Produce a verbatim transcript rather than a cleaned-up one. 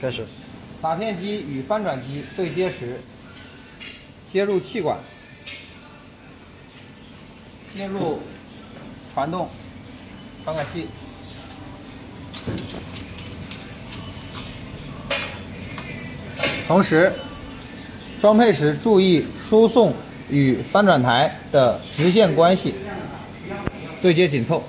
开始。打片机与翻转机对接时，接入气管，接入传动传感器。 同时，装配时注意输送与翻转台的直线关系，对接紧凑。